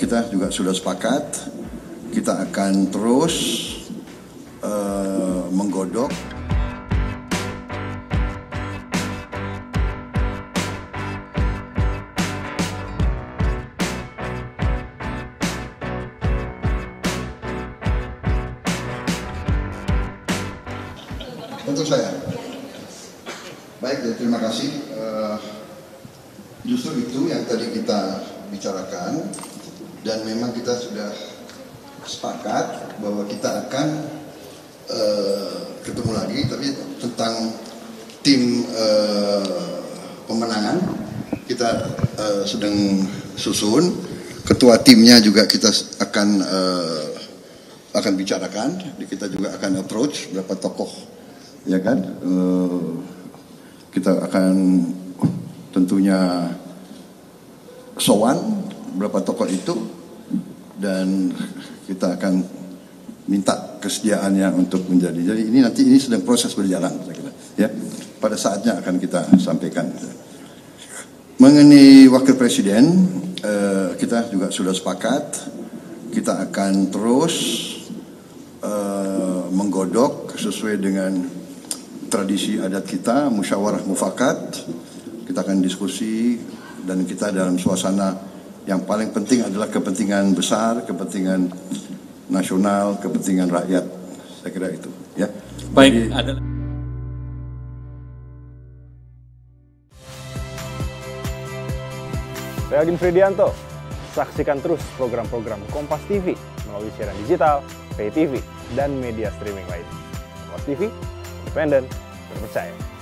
kita juga sudah sepakat, kita akan terus menggodok. Tentu saya. Baik, ya, terima kasih. Justru itu yang tadi kita bicarakan, dan memang kita sudah sepakat bahwa kita akan ketemu lagi, tapi tentang tim pemenangan kita sedang susun, ketua timnya juga kita akan bicarakan, kita juga akan approach berapa tokoh. Ya kan, kita akan tentunya sowan berapa tokoh itu, dan kita akan minta kesediaannya untuk menjadi. Jadi ini nanti ini sedang proses berjalan, saya kira. Ya, pada saatnya akan kita sampaikan. Mengenai Wakil Presiden, kita juga sudah sepakat, kita akan terus menggodok sesuai dengan tradisi adat kita, musyawarah mufakat. Kita akan diskusi, dan kita dalam suasana yang paling penting adalah kepentingan besar, kepentingan nasional, kepentingan rakyat. Saya kira itu, ya. Baik, ada Hergen Friedianto. Saksikan terus program-program Kompas TV melalui siaran digital, pay TV, dan media streaming lain. Kompas TV, independen, terpercaya.